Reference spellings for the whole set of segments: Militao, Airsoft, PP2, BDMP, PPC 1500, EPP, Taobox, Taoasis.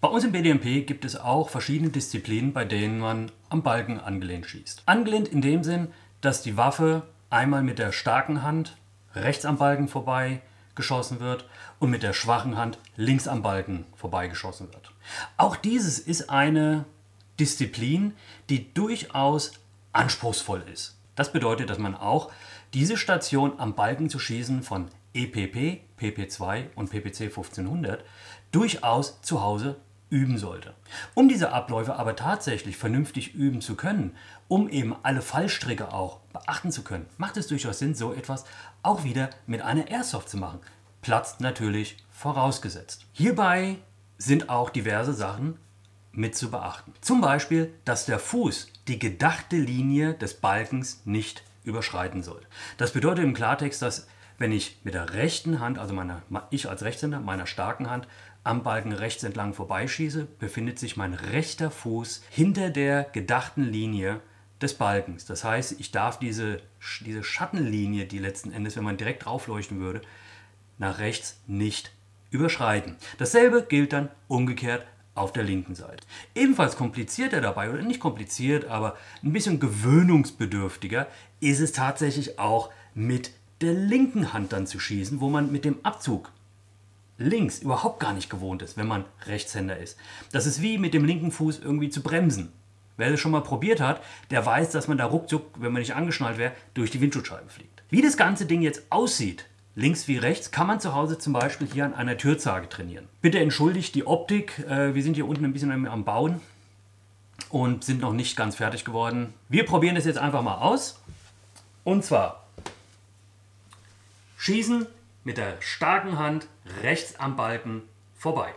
Bei uns im BDMP gibt es auch verschiedene Disziplinen, bei denen man am Balken angelehnt schießt. Angelehnt in dem Sinn, dass die Waffe einmal mit der starken Hand rechts am Balken vorbei geschossen wird und mit der schwachen Hand links am Balken vorbei geschossen wird. Auch dieses ist eine Disziplin, die durchaus anspruchsvoll ist. Das bedeutet, dass man auch diese Station am Balken zu schießen von EPP, PP2 und PPC 1500 durchaus zu Hause üben sollte. Um diese Abläufe aber tatsächlich vernünftig üben zu können, um eben alle Fallstricke auch beachten zu können, macht es durchaus Sinn, so etwas auch wieder mit einer Airsoft zu machen. Platz natürlich vorausgesetzt. Hierbei sind auch diverse Sachen mit zu beachten. Zum Beispiel, dass der Fuß die gedachte Linie des Balkens nicht überschreiten soll. Das bedeutet im Klartext, dass wenn ich mit der rechten Hand, also ich als Rechtshänder, meiner starken Hand, am Balken rechts entlang vorbeischieße, befindet sich mein rechter Fuß hinter der gedachten Linie des Balkens. Das heißt, ich darf diese Schattenlinie, die letzten Endes, wenn man direkt drauf leuchten würde, nach rechts nicht überschreiten. Dasselbe gilt dann umgekehrt auf der linken Seite. Ebenfalls komplizierter dabei, oder nicht kompliziert, aber ein bisschen gewöhnungsbedürftiger, ist es tatsächlich auch mit der linken Hand dann zu schießen, wo man mit dem Abzug links überhaupt gar nicht gewohnt ist, wenn man Rechtshänder ist. Das ist wie mit dem linken Fuß irgendwie zu bremsen. Wer das schon mal probiert hat, der weiß, dass man da ruckzuck, wenn man nicht angeschnallt wäre, durch die Windschutzscheibe fliegt. Wie das ganze Ding jetzt aussieht, links wie rechts, kann man zu Hause zum Beispiel hier an einer Türzage trainieren. Bitte entschuldigt die Optik, wir sind hier unten ein bisschen am Bauen und sind noch nicht ganz fertig geworden. Wir probieren das jetzt einfach mal aus. Und zwar schießen mit der starken Hand rechts am Balken vorbei.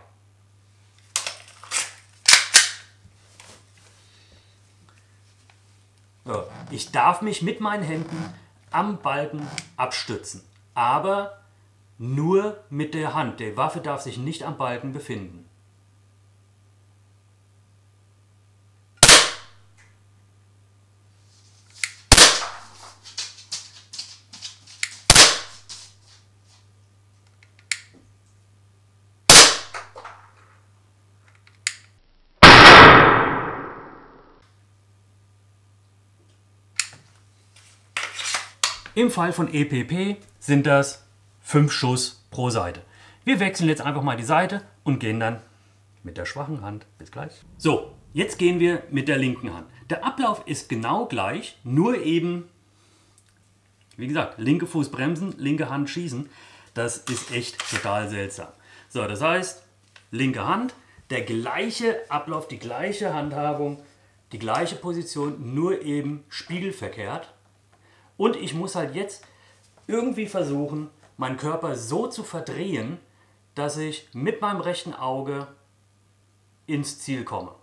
So, ich darf mich mit meinen Händen am Balken abstützen, aber nur mit der Hand. Die Waffe darf sich nicht am Balken befinden. Im Fall von EPP sind das 5 Schuss pro Seite. Wir wechseln jetzt einfach mal die Seite und gehen dann mit der schwachen Hand. Bis gleich. So, jetzt gehen wir mit der linken Hand. Der Ablauf ist genau gleich, nur eben, wie gesagt, linke Fuß bremsen, linke Hand schießen. Das ist echt total seltsam. So, das heißt, linke Hand, der gleiche Ablauf, die gleiche Handhabung, die gleiche Position, nur eben spiegelverkehrt. Und ich muss halt jetzt irgendwie versuchen, meinen Körper so zu verdrehen, dass ich mit meinem rechten Auge ins Ziel komme.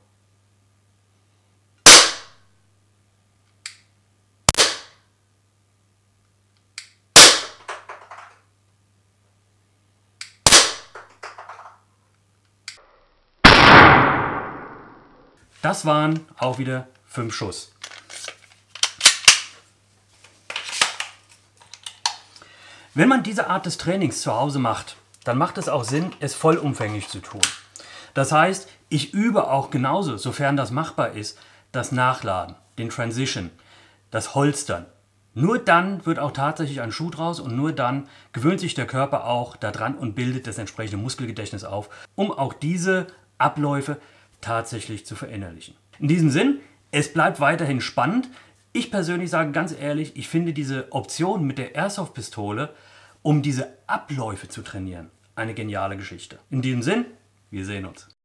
Das waren auch wieder 5 Schuss. Wenn man diese Art des Trainings zu Hause macht, dann macht es auch Sinn, es vollumfänglich zu tun. Das heißt, ich übe auch genauso, sofern das machbar ist, das Nachladen, den Transition, das Holstern. Nur dann wird auch tatsächlich ein Schuh draus und nur dann gewöhnt sich der Körper auch daran und bildet das entsprechende Muskelgedächtnis auf, um auch diese Abläufe tatsächlich zu verinnerlichen. In diesem Sinn, es bleibt weiterhin spannend. Ich persönlich sage ganz ehrlich, ich finde diese Option mit der Airsoft-Pistole, um diese Abläufe zu trainieren, eine geniale Geschichte. In diesem Sinn, wir sehen uns.